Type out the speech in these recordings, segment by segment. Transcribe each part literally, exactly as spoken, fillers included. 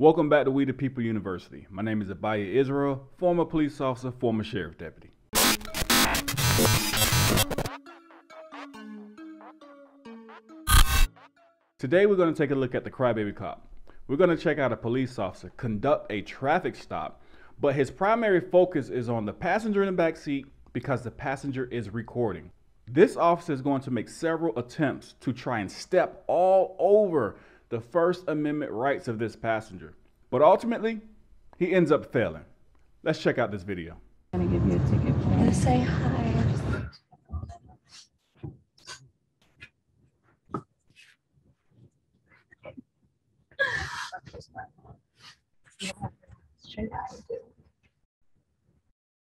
Welcome back to We The People University. My name is Abiyah Israel, former police officer, former sheriff deputy. Today we're going to take a look at the crybaby cop. We're going to check out a police officer conduct a traffic stop, but his primary focus is on the passenger in the back seat because the passenger is recording. This officer is going to make several attempts to try and step all over the First Amendment rights of this passenger, but ultimately he ends up failing. Let's check out this video. I'm gonna give you a ticket. I'm gonna say hi.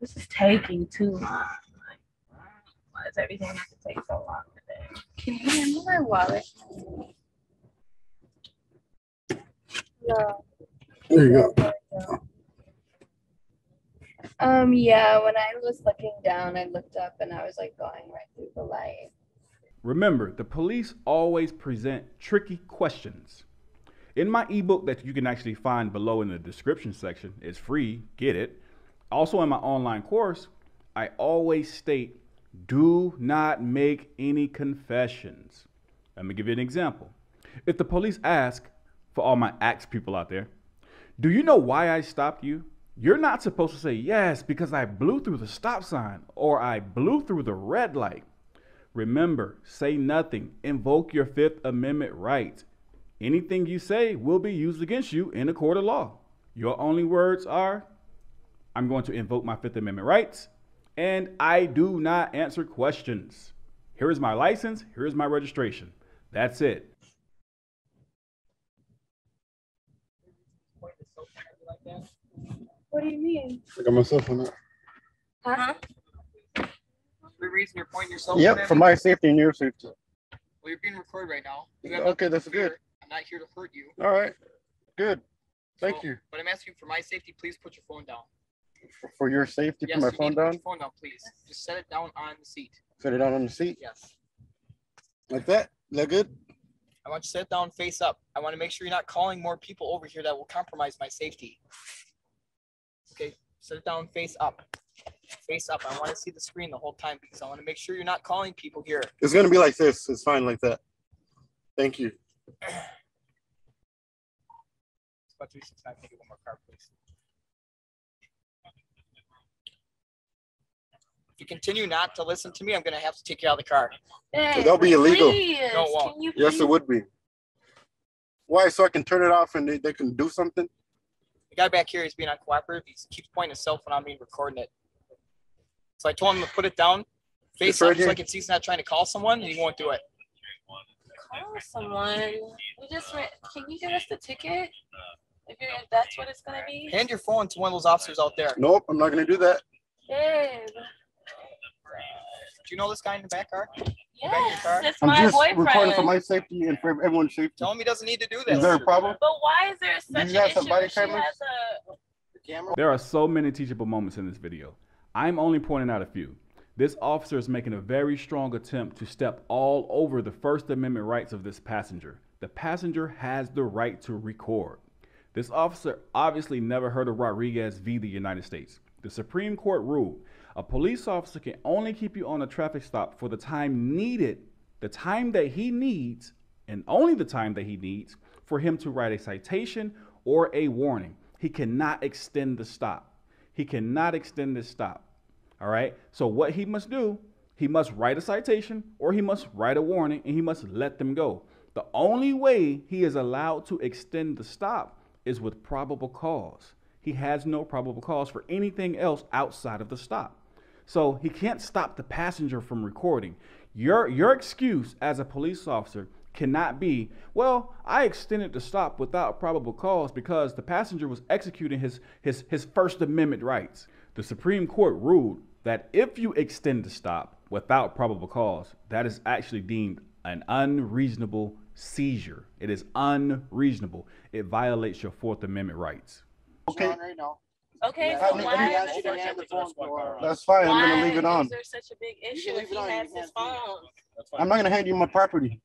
This is taking too long. Like, why does everything have to take so long today? Can you hand me my wallet? No. There you go. Um, yeah, when I was looking down, I looked up and I was like going right through the light. Remember, the police always present tricky questions. In my ebook that you can actually find below in the description section, it's free, get it. Also in my online course, I always state, do not make any confessions. Let me give you an example. If the police ask, for all my axe people out there, do you know why I stopped you? You're not supposed to say, yes, because I blew through the stop sign or I blew through the red light. Remember, say nothing, invoke your Fifth Amendment rights. Anything you say will be used against you in a court of law. Your only words are, I'm going to invoke my Fifth Amendment rights, and I do not answer questions. Here is my license, here is my registration. That's it. What do you mean? I got myself on that. Huh? The reason you're pointing yourself. Yep, for my safety and your safety. Well, you're being recorded right now. Okay, that's good. I'm not here to hurt you. All right, good. Thank so, you. But I'm asking for my safety. Please put your phone down. For, for your safety, yes, put my you phone need to down. Put your phone down, please. Yes. Just set it down on the seat. Set it down on the seat. Yes. Like that? Is that good? I want you to set it down, face up. I want to make sure you're not calling more people over here that will compromise my safety. Okay, set it down, face up. Face up. I want to see the screen the whole time because I want to make sure you're not calling people here. It's going to be like this. It's fine like that. Thank you. It's about three six nine. Can you get one more car, please? If you continue not to listen to me, I'm going to have to take you out of the car. Hey, that'll be illegal. Please. No, it won't. Yes, please? It would be. Why? So I can turn it off and they, they can do something? The guy back here is being uncooperative. He keeps pointing his cell phone on me and recording it. So I told him to put it down, face up, so I can see he's not trying to call someone, and he won't do it. Call someone. We just re can you give us the ticket? If, you're, if that's what it's gonna be. Hand your phone to one of those officers out there. Nope, I'm not gonna do that. Babe. Do you know this guy in the back car? Yes, it's my boyfriend. I'm just recording for my safety and for everyone's safety. Tell him he doesn't need to do that. Is there a problem? But why is there such an issue? Somebody she has a camera. There are so many teachable moments in this video. I'm only pointing out a few. This officer is making a very strong attempt to step all over the First Amendment rights of this passenger. The passenger has the right to record. This officer obviously never heard of Rodriguez v. the United States. The Supreme Court ruled a police officer can only keep you on a traffic stop for the time needed, the time that he needs, and only the time that he needs for him to write a citation or a warning. He cannot extend the stop. He cannot extend this stop. All right. So what he must do, he must write a citation or he must write a warning and he must let them go. The only way he is allowed to extend the stop is with probable cause. He has no probable cause for anything else outside of the stop. So he can't stop the passenger from recording. Your, your excuse as a police officer cannot be, well, I extended the stop without probable cause because the passenger was executing his, his, his First Amendment rights. The Supreme Court ruled that if you extend the stop without probable cause, that is actually deemed an unreasonable seizure. It is unreasonable. It violates your Fourth Amendment rights. Okay. Right now. Okay, so why is there such a big issue? That's fine. I'm going to leave it on. Why is there such a big issue if he has his phone? I'm not going to hand you my property.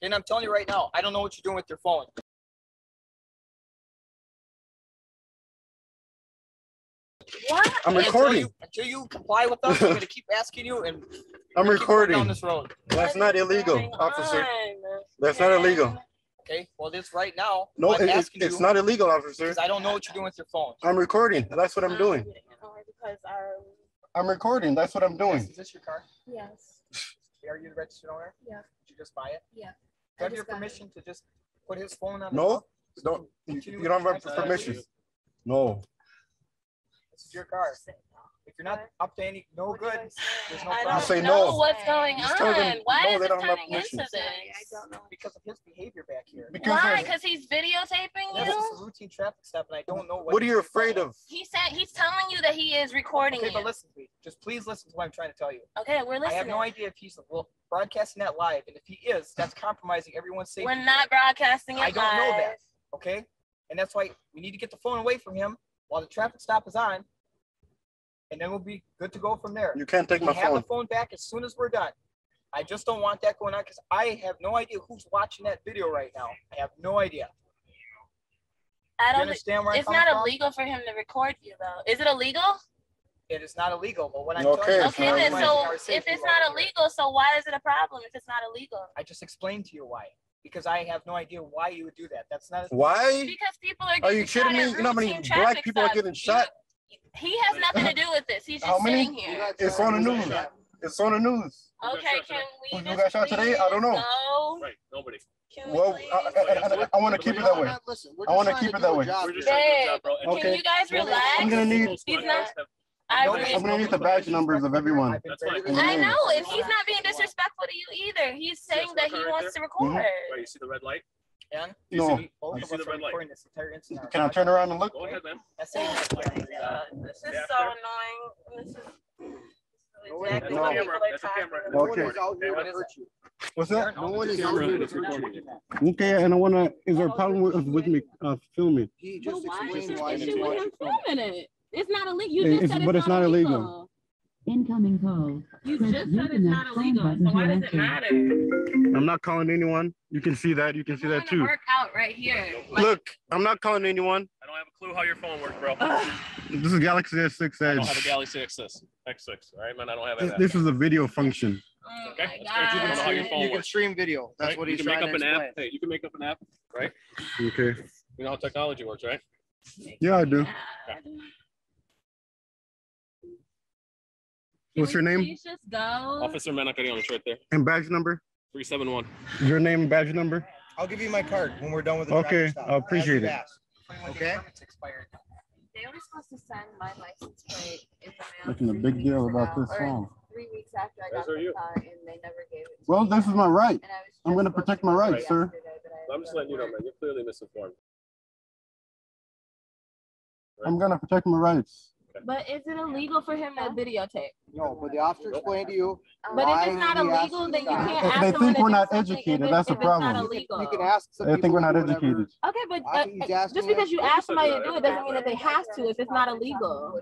And I'm telling you right now, I don't know what you're doing with your phone. What? I'm recording. Until you, until you comply with us, I'm going to keep asking you. And I'm recording. Down this road. That's not illegal, officer. That's not illegal. Okay, well, this right now. No, I'm it, asking it's you not illegal, officer. I don't know what you're doing with your phone. I'm recording. That's what I'm, I'm doing. Because our... I'm recording. That's what I'm doing. Is this your car? Yes. Are you the registered owner? Yeah. Did you just buy it? Yeah. Do you have your permission it. to just put his phone on? No, the phone? don't. You, you don't have permission. Please? No. This is your car. If you're not up to any, no what good. There's no I don't say know no. what's going Just on. Them, Why no, is it turning into this? I don't know. Because of his behavior back here. Because Why? Because he's videotaping yeah, you? This is a routine traffic stop, and I don't know what. What are you afraid of? He said he's telling you that he is recording okay, you. Okay, but listen to me. Just please listen to what I'm trying to tell you. Okay, we're listening. I have no idea if he's broadcasting that live, and if he is, that's compromising everyone's safety. We're not broadcasting it live. I don't know that. Okay, and that's why we need to get the phone away from him while the traffic stop is on. And then we'll be good to go from there. You can't take we my phone. We have the phone back as soon as we're done. I just don't want that going on because I have no idea who's watching that video right now. I have no idea. I don't you understand where It's I'm not illegal from? for him to record you, though. Is it illegal? It is not illegal, but what I'm okay, telling you. Okay, then, so if it's not illegal, so why is it a problem if it's not illegal? I just explained to you why. Because I have no idea why you would do that. That's not. Why? Because people are. Are you kidding me? You know how many black people stuff. are getting shot? You, He has nothing to do with this. He's just sitting here. It's on the news. It's on the news. Okay, can we? Who got shot today? I don't know. Right, nobody. Well, I want to keep it that way. I want to keep it that way. Babe, can you guys relax? I'm gonna need. He's not. I'm gonna need the badge numbers of everyone. I know, and he's not being disrespectful to you either. He's saying that he wants to record. Right, you see the red light? And no. See, both you of see us the red light. This entire Can I turn around and look? Go ahead, man. That's it. Uh, this is yeah, so after. annoying. This is, this is exactly no. what people are talking about. Okay. What What's that? No one is recording. Okay, and I want to, is there a problem with, with me uh, filming? He just well, why is there an issue with him filming it? It's not illegal. You just it's, said it's, but it's not illegal. illegal. Incoming call. You just said it's not illegal, so why does it matter? I'm not calling anyone. You can see that. You can see that too. Work out right here. Look, I'm not calling anyone. I don't have a clue how your phone works, bro. This is Galaxy S six Edge. I don't have a Galaxy X six. X six. All right, man. I don't have that. This, this is a video function. Oh okay. How your phone you can stream video. That's right? what he's trying to explain. You can make up an app. Hey, you can make up an app, right? Okay. You know how technology works, right? Yeah, I do. Okay. What's your name? Just go. Officer Manacarion, right there. And badge number? three seven one. Your name and badge number? I'll give you my card when we're done with the Okay, I appreciate it. Okay? They were supposed to send my license plate in the mail. Making a big deal about this song. Three weeks after I got the car and they never gave it to me. Well, this is my right. I'm going to protect my rights, sir. I'm just letting you know, man. You're clearly misinformed. I'm going to protect my rights. But is it illegal for him to videotape? No, but the officer explained to you. But if it's not illegal, then you can't ask them. They think we're not educated. That's the problem. You can ask. They think we're not educated. Okay, but uh, just because you ask somebody to do it doesn't mean that they have to. If it's not illegal,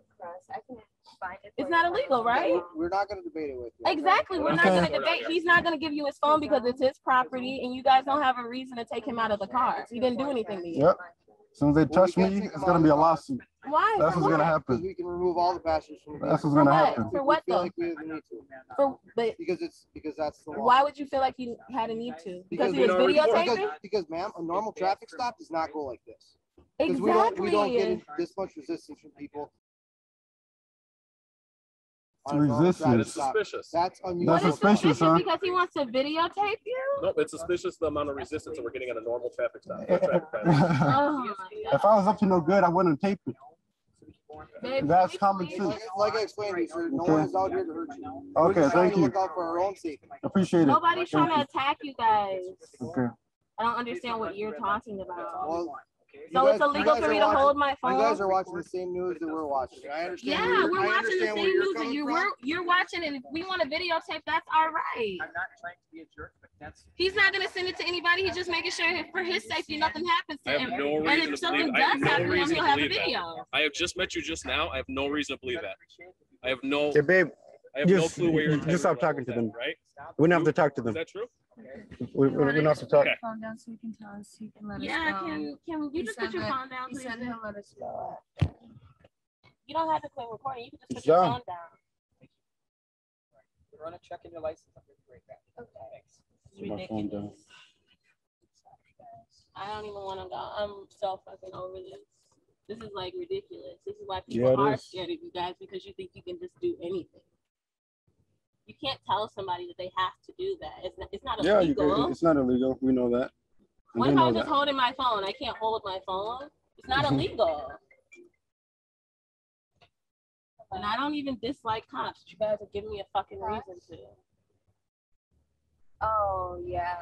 it's not illegal, right? We're not going to debate it with you. Exactly, we're not going to debate. He's not going to give you his phone because it's his property, and you guys don't have a reason to take him out of the car. He didn't do anything to you. Yep. As soon as they touch well, we me, it's going to be a lawsuit. Why? That's what's going to happen. We can remove all the bastards from That's what's going to happen. For what, though? Like we didn't need to. For, but because it's because that's the law. Why would you feel like you had a need to? Because, because he was videotaping? Because, because ma'am, a normal traffic stop does not go like this. Exactly. We don't, we don't get this much resistance from people. Resistance. That is suspicious. That's unusual. That's suspicious, huh? Because he wants to videotape you? No, it's suspicious the amount of resistance that we're getting at a normal traffic stop. Traffic oh if I was up to no good, I wouldn't tape it. Babe, That's common sense. Like, like I explained to you, sir, no okay. one is out here to hurt you. Okay, we're thank you. Look out for our own safety. Appreciate it. Nobody's thank trying you. to attack you guys. Okay. I don't understand what you're talking about. Well, So guys, it's illegal for me to watching, hold my phone. You guys are watching the same news that we're watching. I understand. Yeah, we're I watching the same news that you were. You're watching, and if we want to videotape, that's all right. I'm not trying to be a jerk, but that's. He's not going to send it to anybody. He's just making sure for his safety nothing happens to him. No and if something does no happen, he'll have a video. That. I have just met you just now. I have no reason to believe that. I have no. Hey, babe. I have just, no clue where you're. Just stop talking to them, right? We don't have to talk to them. Is that true? Okay. We're, we're not to talk. Phone down so you can tell us. You can let yeah, us know. Yeah, can can you just put your phone down, please? Let us know. You don't have to quit recording. You can just put yeah. your phone down. Thank you. All right. We're going to check in your license. I'm going to be right back. Okay. Thanks. It's ridiculous. I don't even want to go. I'm so fucking over this. This is like ridiculous. This is why people yeah, are is. scared of you guys, because you think you can just do anything. You can't tell somebody that they have to do that. It's not, it's not illegal. Yeah, you can, it's not illegal. We know that. And what if I'm just that. holding my phone? I can't hold my phone. It's not illegal. And I don't even dislike cops. You guys are giving me a fucking reason to. Oh, yeah.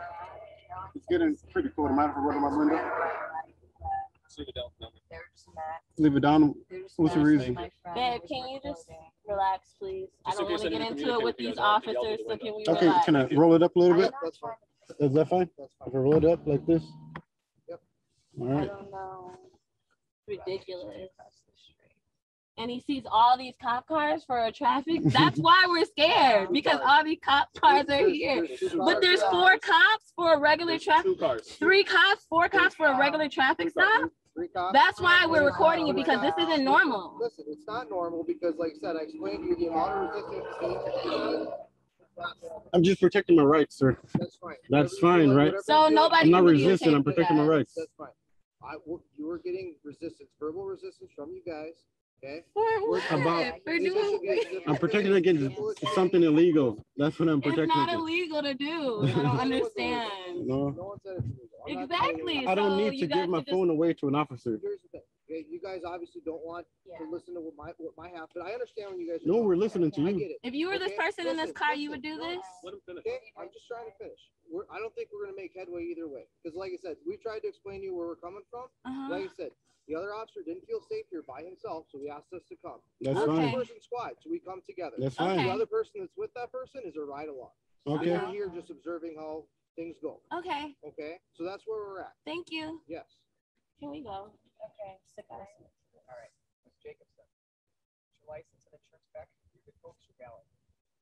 It's getting pretty cold. Am I for running my window? Leave it down. What's the reason? Babe, can you just relax, please? I don't want to get into it with these officers, so can we Okay, relax? Can I roll it up a little bit? That's fine. Is that fine? If I roll it up like this? Yep. All right. I don't know. Ridiculous. And he sees all these cop cars for traffic. That's why we're scared, because all these cop cars are here. But there's four cops for a regular traffic. Three cops, four cops for a regular traffic stop. That's why we're recording you, because this isn't normal. Listen, it's not normal because, like I said, I explained to you the amount of resistance. I'm just protecting my rights, sir. That's fine. That's fine, right? So nobody. I'm not resisting. I'm protecting my rights. That's fine. I, you were getting resistance, verbal resistance from you guys. Okay. We're about, I'm protecting against something illegal. That's what I'm protecting. It's not against. illegal to do. I don't understand. No. Exactly. I don't so need to give my to phone just... away to an officer. Here's the thing. You guys obviously don't want yeah. to listen to what my what my happen. I understand when you guys. Are no, we're listening to you. It. If you were okay? this person listen, in this car, listen, you would do this. Let him finish. Okay? I'm just trying to finish. We're, I don't think we're going to make headway either way. Because, like I said, we tried to explain to you where we're coming from. Uh-huh. Like I said. The other officer didn't feel safe here by himself, so he asked us to come. That's fine. We're a two-person squad, so we come together. That's fine. Okay. The other person that's with that person is a ride-along. Okay. We're here just observing how things go. Okay. Okay. So that's where we're at. Thank you. Yes. Can we go? Okay. Stick out. All right. Miz Jacobson, your license and insurance back. You're good folks. You're valid.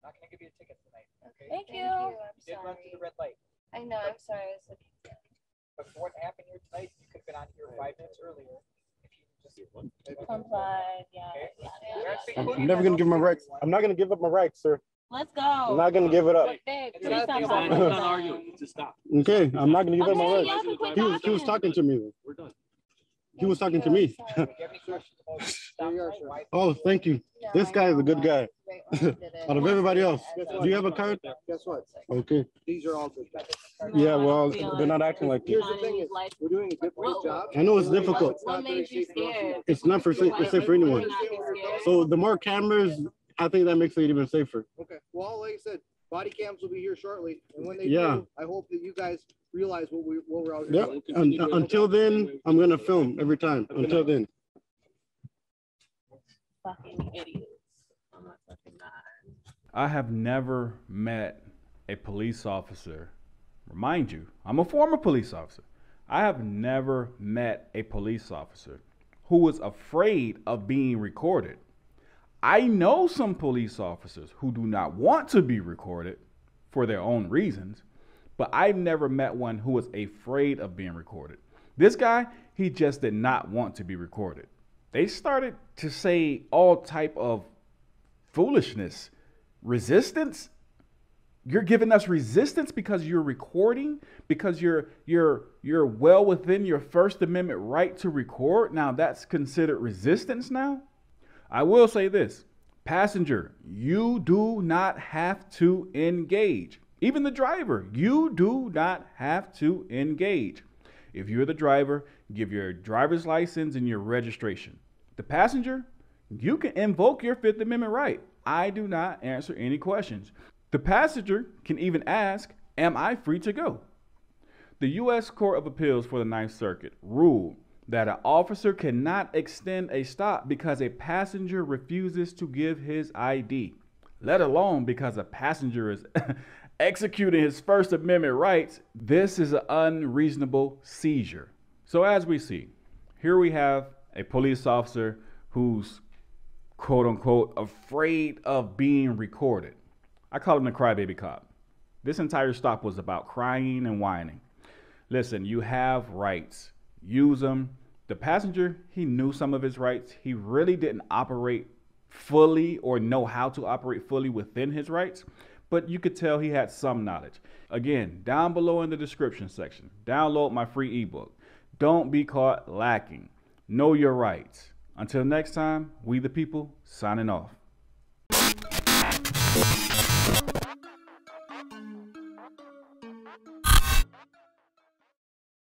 I'm not going to give you a ticket tonight. Okay. Thank, Thank you. you. I'm you sorry. did run through the red light. I know. But, I'm sorry. I was looking. But for what happened here tonight, you could have been on here five minutes earlier. Complied, yeah, yeah, yeah. I'm never gonna give my rights. I'm not gonna give up my rights, sir. Let's go. I'm not gonna give it up. Babe, it's not arguing. Just stop. Okay, I'm not gonna give okay, up my rights. He was, he was talking to me. We're done. He was talking to me. Oh, thank you. This guy is a good guy. Out of everybody else, do you have a card? Guess what? Okay. These are all good guys. Yeah, well, they're not acting like this. Here's the thing: is we're doing a different job. I know it's difficult. What made you scared? It's not for safe for anyone. So the more cameras, I think that makes it even safer. Okay. Well, like I said, body cams will be here shortly, and when they yeah. do, I hoype that you guys realize what we what we're out here. Yep. And, uh, until then, I'm gonna film every time. Until then. Fucking idiots. I'm not fucking mad. I have never met a police officer. Remind you, I'm a former police officer. I have never met a police officer who was afraid of being recorded. I know some police officers who do not want to be recorded for their own reasons, but I've never met one who was afraid of being recorded. This guy, he just did not want to be recorded. They started to say all type of foolishness. Resistance? You're giving us resistance because you're recording, because you're you're you're well within your First Amendment right to record. Now that's considered resistance now? I will say this, passenger, you do not have to engage. Even the driver, you do not have to engage. If you're the driver, give your driver's license and your registration. The passenger, you can invoke your Fifth Amendment right. I do not answer any questions. The passenger can even ask, am I free to go? The U S Court of Appeals for the Ninth Circuit ruled that an officer cannot extend a stop because a passenger refuses to give his I D, let alone because a passenger is executing his First Amendment rights. This is an unreasonable seizure. So as we see, here we have a police officer who's quote unquote afraid of being recorded. I call him the crybaby cop. This entire stop was about crying and whining. Listen, you have rights. Use them. The passenger, he knew some of his rights. He really didn't operate fully or know how to operate fully within his rights, but you could tell he had some knowledge. Again, down below in the description section, download my free ebook. Don't be caught lacking. Know your rights. Until next time, We the People, signing off.